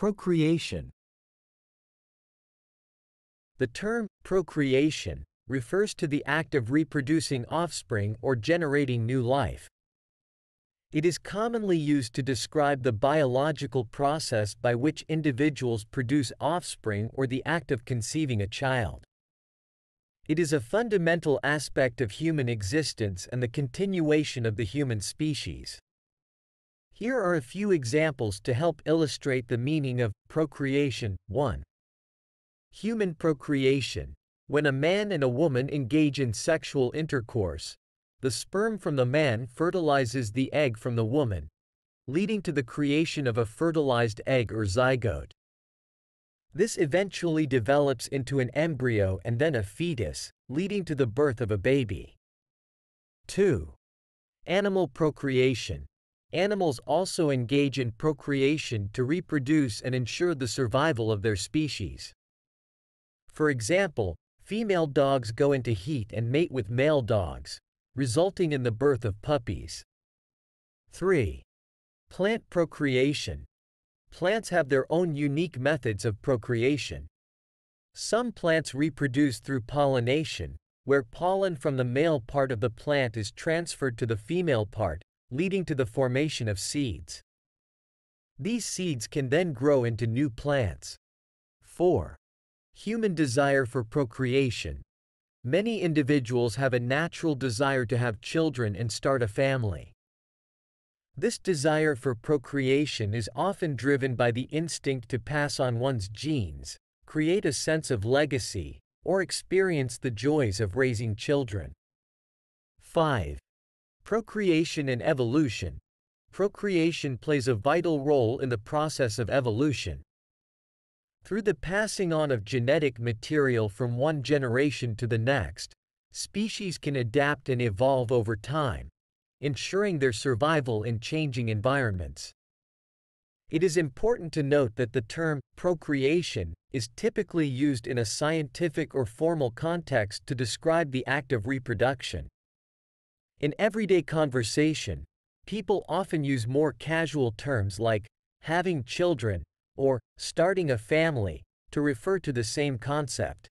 Procreation. The term procreation refers to the act of reproducing offspring or generating new life. It is commonly used to describe the biological process by which individuals produce offspring or the act of conceiving a child. It is a fundamental aspect of human existence and the continuation of the human species. Here are a few examples to help illustrate the meaning of procreation. 1. Human procreation. When a man and a woman engage in sexual intercourse, the sperm from the man fertilizes the egg from the woman, leading to the creation of a fertilized egg or zygote. This eventually develops into an embryo and then a fetus, leading to the birth of a baby. 2. Animal procreation. Animals also engage in procreation to reproduce and ensure the survival of their species. For example, female dogs go into heat and mate with male dogs, resulting in the birth of puppies. 3. Plant procreation. Plants have their own unique methods of procreation. Some plants reproduce through pollination, where pollen from the male part of the plant is transferred to the female part, leading to the formation of seeds. These seeds can then grow into new plants. 4. Human desire for procreation. Many individuals have a natural desire to have children and start a family. This desire for procreation is often driven by the instinct to pass on one's genes, create a sense of legacy, or experience the joys of raising children. 5. Procreation and evolution. Procreation plays a vital role in the process of evolution. Through the passing on of genetic material from one generation to the next, species can adapt and evolve over time, ensuring their survival in changing environments. It is important to note that the term procreation is typically used in a scientific or formal context to describe the act of reproduction. In everyday conversation, people often use more casual terms like having children or starting a family to refer to the same concept.